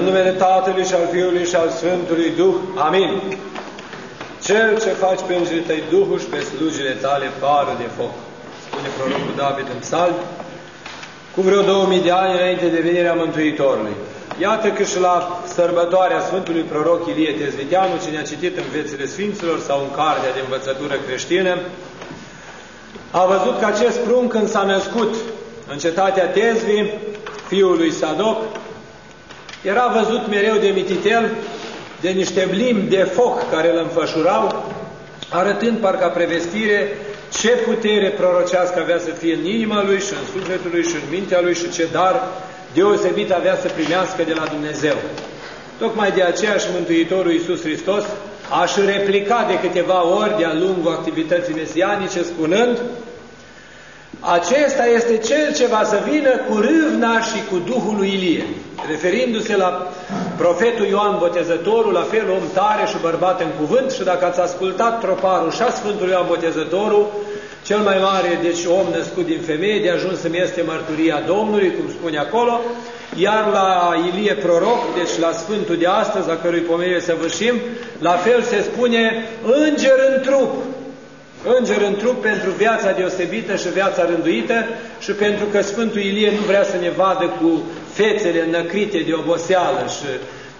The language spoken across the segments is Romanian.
În numele Tatălui și al Fiului și al Sfântului Duh. Amin. Cel ce faci pe îngerii tăi Duhul și pe slujile tale pară de foc. Spune prorocul David în psalmi, cu vreo 2000 de ani înainte de venirea Mântuitorului. Iată că și la sărbătoarea Sfântului Prooroc Ilie Tesviteanul, ce ne-a citit în Viețile Sfinților sau în Cartea de Învățătură Creștină, a văzut că acest prunc, când s-a născut în cetatea Tesvi, fiul lui Sadoc, era văzut mereu de mititel, de niște blimbi de foc care îl înfășurau, arătând parcă prevestire ce putere prorocească avea să fie în inima lui și în sufletul lui și în mintea lui și ce dar deosebit avea să primească de la Dumnezeu. Tocmai de aceea și Mântuitorul Iisus Hristos aș replica de câteva ori de-a lungul activității mesianice, spunând: acesta este cel ce va să vină cu râvna și cu Duhul lui Ilie, referindu-se la profetul Ioan Botezătorul, la fel om tare și bărbat în cuvânt. Și dacă ați ascultat troparul și a Sfântului Ioan Botezătorul, cel mai mare, deci om născut din femeie, de ajuns îmi este mărturia Domnului, cum spune acolo, iar la Ilie Proroc, deci la Sfântul de astăzi, a cărui pomenire să vârșim, la fel se spune înger în trup. Înger în trup pentru viața deosebită și viața rânduită și pentru că Sfântul Ilie nu vrea să ne vadă cu fețele înăcrite de oboseală și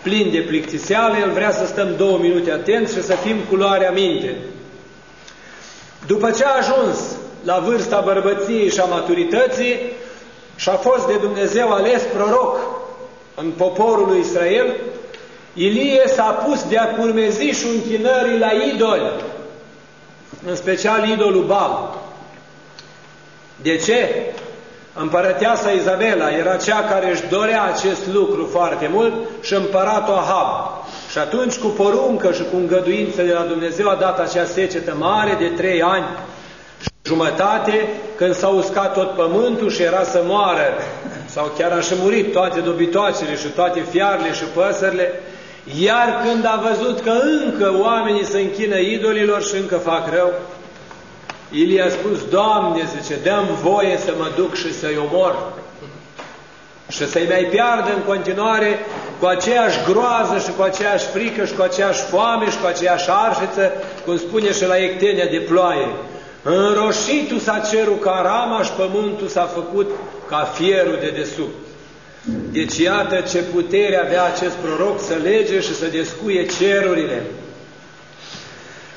plin de plictiseală, el vrea să stăm 2 minute atenți și să fim cu luarea minte. După ce a ajuns la vârsta bărbăției și a maturității și a fost de Dumnezeu ales proroc în poporul lui Israel, Ilie s-a pus de-a curmezișul închinării la idoli, în special idolul Baal. De ce? Împărăteasa Izabela era cea care își dorea acest lucru foarte mult și împăratul Ahab. Și atunci, cu poruncă și cu îngăduință de la Dumnezeu, a dat acea secetă mare de 3 ani și jumătate, când s-a uscat tot pământul și era să moară, sau chiar a și murit toate dobitoacele și toate fiarele și păsările, iar când a văzut că încă oamenii se închină idolilor și încă fac rău, Ilie a spus: Doamne, zice, dă-mi voie să mă duc și să-i omor și să-i mai piardă în continuare cu aceeași groază și cu aceeași frică și cu aceeași foame și cu aceeași arșiță, cum spune și la Ectenia de ploaie. Înroșitul s-a cerul ca rama și pământul s-a făcut ca fierul de desubt. Deci iată ce putere avea acest proroc să lege și să descuie cerurile.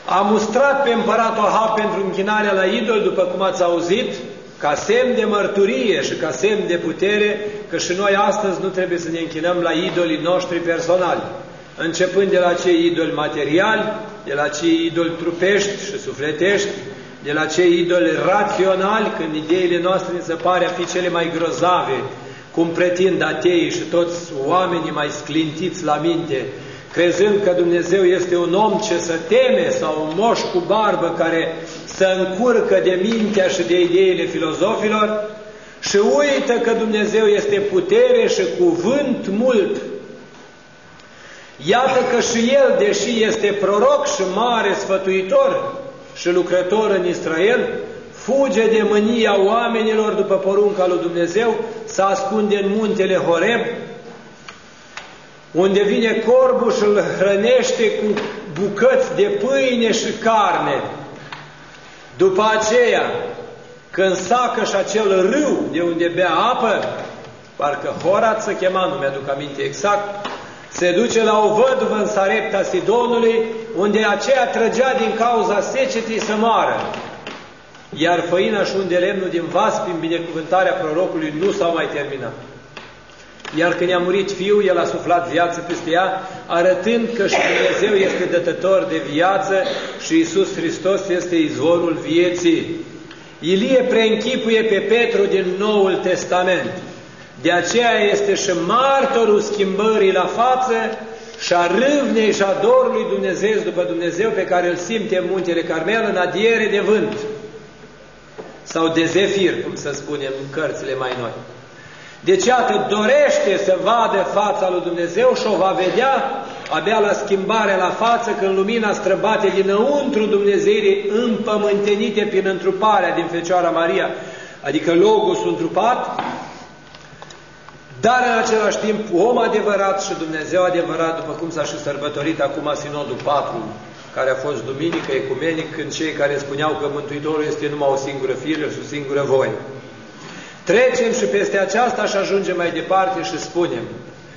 A mustrat pe împăratul Ahab pentru închinarea la idol, după cum ați auzit, ca semn de mărturie și ca semn de putere că și noi astăzi nu trebuie să ne închinăm la idolii noștri personali, începând de la cei idoli materiali, de la cei idoli trupești și sufletești, de la cei idoli raționali, când ideile noastre ne se pare a fi cele mai grozave, cum pretind ateii și toți oamenii mai sclintiți la minte, crezând că Dumnezeu este un om ce se teme sau un moș cu barbă care se încurcă de mintea și de ideile filozofilor și uită că Dumnezeu este putere și cuvânt mult. Iată că și el, deși este proroc și mare sfătuitor și lucrător în Israel, fuge de mânia oamenilor după porunca lui Dumnezeu, se ascunde în muntele Horeb, unde vine corbul și îl hrănește cu bucăți de pâine și carne. După aceea, când sacă și acel râu de unde bea apă, parcă Horat se chema, nu mi-aduc aminte exact, se duce la o văduvă în Sarepta Sidonului, unde aceea trăgea din cauza secetei să moară. Iar făina și unde lemnul din vas, prin binecuvântarea prorocului, nu s-au mai terminat. Iar când i-a murit fiul, el a suflat viață peste ea, arătând că și Dumnezeu este dătător de viață și Iisus Hristos este izvorul vieții. Ilie preînchipuie pe Petru din Noul Testament. De aceea este și martorul schimbării la față și a râvnei și a dorului Dumnezeu după Dumnezeu pe care îl simte în muntele Carmel în adiere de vânt sau de zefir, cum să spunem în cărțile mai noi. Deci iată, dorește să vadă fața lui Dumnezeu și o va vedea abia la schimbarea la față, când lumina străbate dinăuntru Dumnezeirii împământenite prin întruparea din Fecioara Maria, adică Logosul întrupat, Dar în același timp, om adevărat și Dumnezeu adevărat, după cum s-a și sărbătorit acum Sinodul 4, care a fost duminică, ecumenic, când cei care spuneau că Mântuitorul este numai o singură fire și o singură voie. Trecem și peste aceasta și ajungem mai departe și spunem,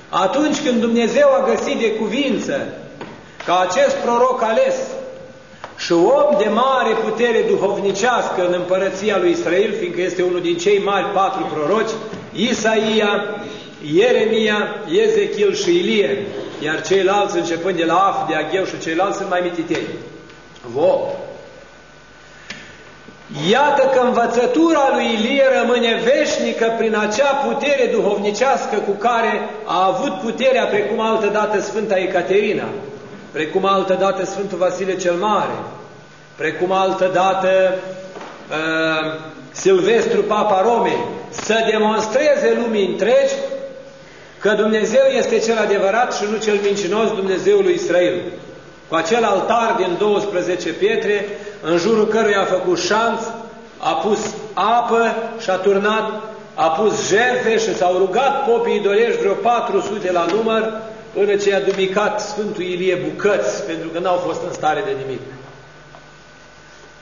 atunci când Dumnezeu a găsit de cuvință ca acest proroc ales și om de mare putere duhovnicească în împărăția lui Israel, fiindcă este unul din cei mari 4 proroci, Isaia, Ieremia, Ezechiel și Ilie, iar ceilalți începând de la Af, de Agheu și ceilalți sunt mai mititeni. Iată că învățătura lui Ilie rămâne veșnică prin acea putere duhovnicească cu care a avut puterea, precum altădată Sfânta Ecaterina, precum altădată Sfântul Vasile cel Mare, precum altădată Silvestru Papa Romei, să demonstreze lumii întregi că Dumnezeu este cel adevărat și nu cel mincinos, Dumnezeul lui Israel. Cu acel altar din 12 pietre, în jurul căruia a făcut șanț, a pus apă și a turnat, a pus jertfe și s-au rugat popii idolești vreo 400 la număr, până ce i-a dumicat Sfântul Ilie bucăți, pentru că n-au fost în stare de nimic.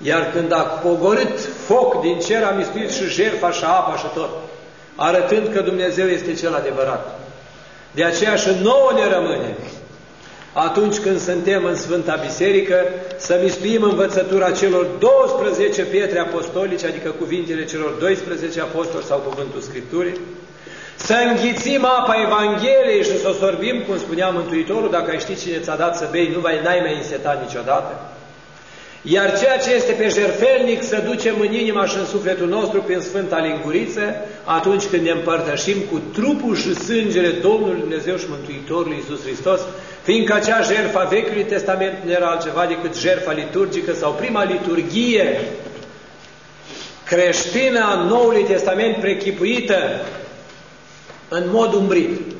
Iar când a pogorât foc din cer, a mistuit și jertfa și apa și tot, arătând că Dumnezeu este cel adevărat. De aceea și nouă ne rămâne, atunci când suntem în Sfânta Biserică, să mistuim învățătura celor 12 pietre apostolice, adică cuvintele celor 12 apostoli sau cuvântul Scripturii, să înghițim apa Evangheliei și să o sorbim, cum spunea Mântuitorul, dacă ai ști cine ți-a dat să bei, n-ai mai însetat niciodată. Iar ceea ce este pe jertfelnic să ducem în inima și în sufletul nostru prin Sfânta Linguriță, atunci când ne împărtășim cu trupul și sângele Domnului Dumnezeu și Mântuitorului Iisus Hristos, fiindcă acea jertfa Vechiului Testament nu era altceva decât jertfa liturgică sau prima liturghie creștină a Noului Testament prechipuită în mod umbrit.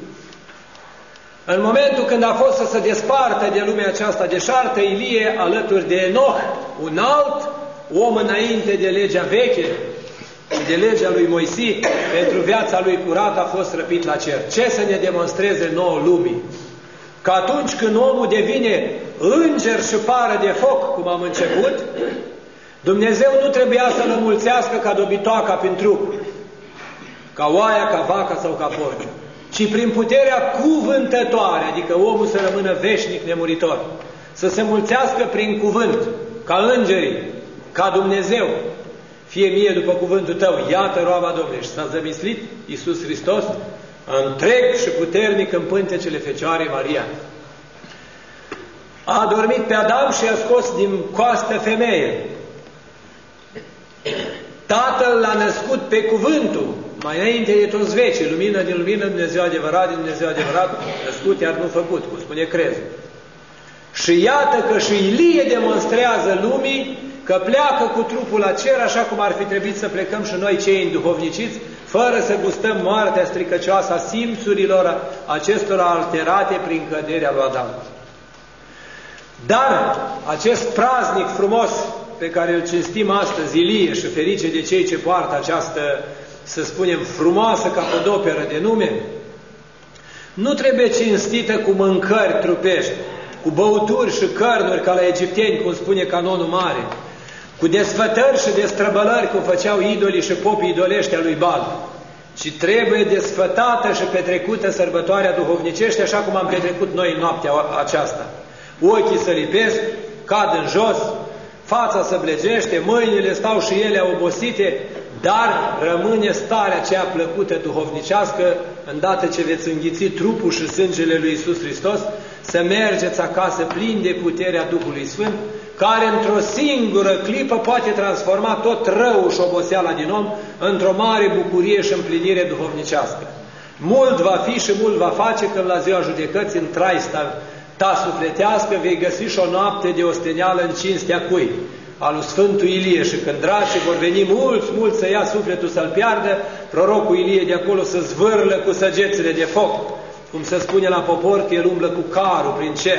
În momentul când a fost să se despartă de lumea aceasta deșartă, Ilie, alături de Enoch, un alt om înainte de legea veche, de legea lui Moise, pentru viața lui curată a fost răpit la cer. Ce să ne demonstreze nouă lumii? Că atunci când omul devine înger și pară de foc, cum am început, Dumnezeu nu trebuia să-l înmulțească ca dobitoaca prin trup, ca oaia, ca vaca sau ca porcul, ci prin puterea cuvântătoare, adică omul să rămână veșnic nemuritor, să se mulțească prin cuvânt, ca îngerii, ca Dumnezeu. Fie mie după cuvântul tău, iată roaba Domnului. Și s-a zămislit Iisus Hristos, întreg și puternic în pântecele Fecioarei Maria. A adormit pe Adam și i-a scos din coastă femeie. Tatăl l-a născut pe cuvântul, mai înainte de toți vecii, lumină din lumină, Dumnezeu adevărat, din Dumnezeu adevărat, născut, iar nu făcut, cum spune crezul. Și iată că și Ilie demonstrează lumii că pleacă cu trupul la cer, așa cum ar fi trebuit să plecăm și noi cei înduhovniciți, fără să gustăm moartea stricăcioasă a simțurilor acestora alterate prin căderea lui Adam. Dar acest praznic frumos pe care îl cinstim astăzi, Ilie, și ferice de cei ce poartă această, să spunem, frumoasă capodoperă de nume, nu trebuie cinstită cu mâncări trupești, cu băuturi și cărnuri ca la egipteni, cum spune canonul mare, cu desfătări și destrăbălări cum făceau idolii și popii idolești a lui Bal, ci trebuie desfătată și petrecută sărbătoarea duhovnicește, așa cum am petrecut noi în noaptea aceasta. Ochii se lipesc, cad în jos, fața se blegește, mâinile stau și ele obosite, dar rămâne starea cea plăcută duhovnicească, îndată ce veți înghiți trupul și sângele lui Iisus Hristos, să mergeți acasă plin de puterea Duhului Sfânt, care într-o singură clipă poate transforma tot răul și oboseala din om într-o mare bucurie și împlinire duhovnicească. Mult va fi și mult va face când la ziua judecății, în traista ta sufletească, vei găsi și o noapte de osteneală în cinstea cui? Al Sfântul Ilie. Și când dracii vor veni mulți să ia sufletul să-l piardă, prorocul Ilie de acolo să zvârlă cu săgețile de foc. Cum se spune la popor că el umblă cu carul prin cer,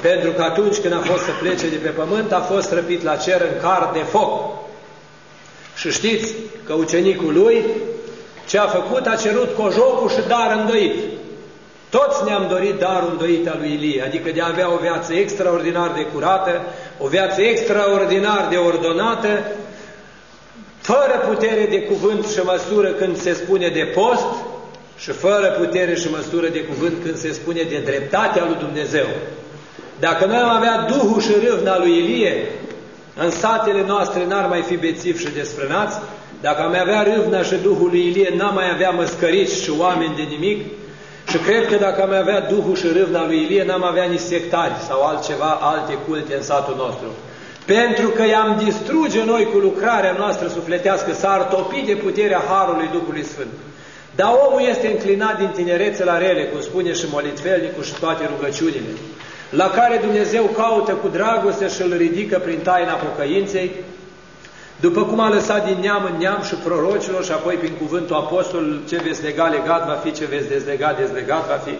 pentru că atunci când a fost să plece de pe pământ, a fost răpit la cer în car de foc. Și știți că ucenicul lui, Ce a făcut? A cerut cojocul și dar îndoit. Toți ne-am dorit darul îndoit al lui Ilie, adică de a avea o viață extraordinar de curată, o viață extraordinar de ordonată, fără putere de cuvânt și măsură când se spune de post și fără putere și măsură de cuvânt când se spune de dreptatea lui Dumnezeu. Dacă noi am avea duhul și râvna lui Ilie, în satele noastre n-ar mai fi bețivi și desfrânați. Dacă am avea râvna și duhul lui Ilie, n-am mai avea măscăriți și oameni de nimic. Și cred că dacă am avea duhul și râvna lui Ilie, n-am avea nici sectari sau altceva, alte culte în satul nostru. Pentru că i-am distruge noi cu lucrarea noastră sufletească, s-ar topi de puterea Harului Duhului Sfânt. Dar omul este înclinat din tinerețe la rele, cum spune și molitfelnicul și toate rugăciunile, la care Dumnezeu caută cu dragoste și îl ridică prin taina pocăinței, după cum a lăsat din neam în neam și prorocilor și apoi prin cuvântul apostolului, ce veți lega, legat va fi, ce veți dezlega, dezlegat va fi.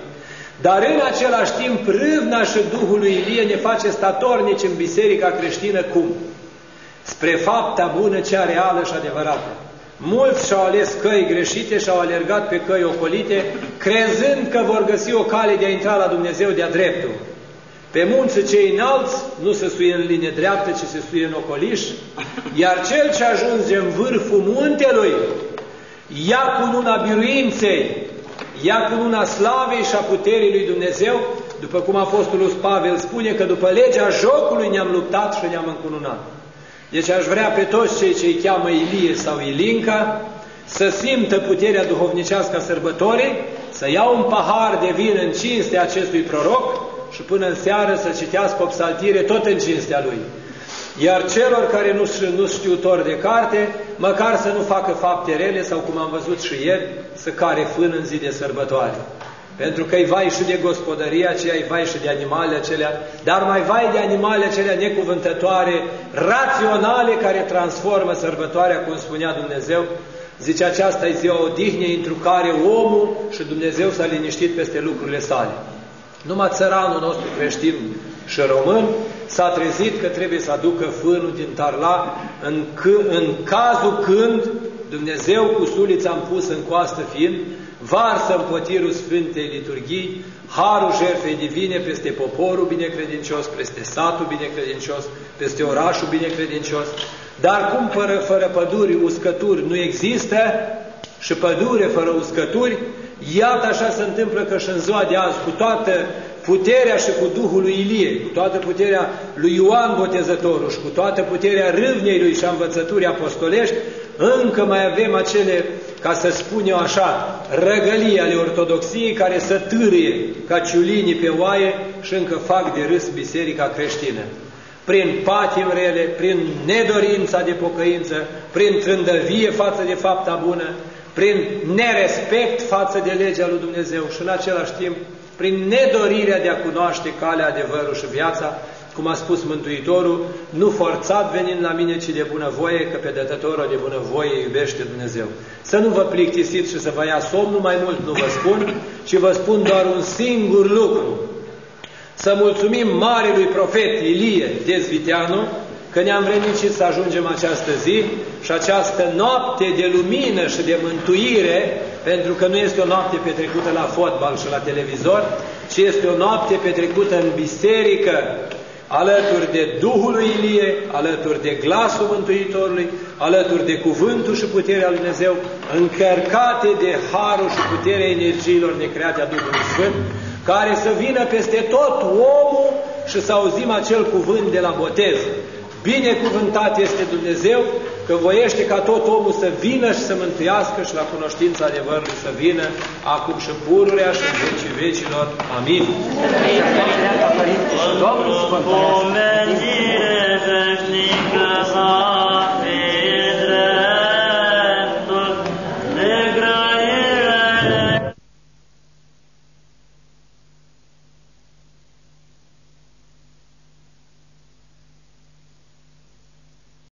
Dar în același timp, râvna și duhul lui Ilie ne face statornici în biserica creștină cum? Spre fapta bună, cea reală și adevărată. Mulți și-au ales căi greșite și-au alergat pe căi ocolite, crezând că vor găsi o cale de a intra la Dumnezeu de-a dreptul. Pe munți cei înalți nu se suie în linie dreaptă, ci se suie în ocoliș, iar cel ce ajunge în vârful muntelui ia cununa biruinței, ia cununa slavei și a puterii lui Dumnezeu, după cum apostolul Pavel spune că după legea jocului ne-am luptat și ne-am încununat. Deci aș vrea pe toți cei ce îi cheamă Ilie sau Ilinca să simtă puterea duhovnicească a sărbătorii, să iau un pahar de vin în cinstea acestui proroc, și până în seară să citească o psaltire tot în cinstea lui. Iar celor care nu știutori de carte, măcar să nu facă fapte rele, sau cum am văzut și ieri, să care fân în zi de sărbătoare. Pentru că-i vai și de gospodăria aceea, îi vai și de animalele acelea, dar mai vai de animalele acelea necuvântătoare, raționale, care transformă sărbătoarea, cum spunea Dumnezeu. Zice, aceasta e ziua odihnei, întru care omul și Dumnezeu s-a liniștit peste lucrurile sale. Numai țăranul nostru creștin și român s-a trezit că trebuie să aducă fânul din tarla în cazul când Dumnezeu cu sulița împusă în coastă fiind, varsă în potirul Sfântei Liturghii harul jertfei divine peste poporul binecredincios, peste satul binecredincios, peste orașul binecredincios. Dar cum fără păduri, uscături nu există și pădure fără uscături, iată așa se întâmplă că și în ziua de azi, cu toată puterea și cu Duhul lui Ilie, cu toată puterea lui Ioan Botezătorul și cu toată puterea râvnei lui și a învățăturii apostolești, încă mai avem acele, ca să spun eu așa, răgălii ale ortodoxiei care să târie ca ciulinii pe oaie și încă fac de râs biserica creștină. Prin patim rele, prin nedorința de pocăință, prin trândăvie față de fapta bună, prin nerespect față de legea lui Dumnezeu și în același timp prin nedorirea de a cunoaște calea, adevărul și viața, cum a spus Mântuitorul, nu forțat venind la mine, ci de bunăvoie, că pe dătătorul de bunăvoie iubește Dumnezeu. Să nu vă plictisiți și să vă ia somnul, mai mult nu vă spun, ci vă spun doar un singur lucru. Să mulțumim marelui profet Ilie Tesviteanul, că ne-am vrednicit să ajungem această zi și această noapte de lumină și de mântuire, pentru că nu este o noapte petrecută la fotbal și la televizor, ci este o noapte petrecută în biserică, alături de Duhul lui Ilie, alături de glasul Mântuitorului, alături de cuvântul și puterea lui Dumnezeu, încărcate de harul și puterea energiilor necreate a Duhului Sfânt, care să vină peste tot omul și să auzim acel cuvânt de la botez. Binecuvântat este Dumnezeu că voiește ca tot omul să vină și să mântuiască și la cunoștința adevărului să vină acum și pururea și în vecii vecilor. Amin. Domnul,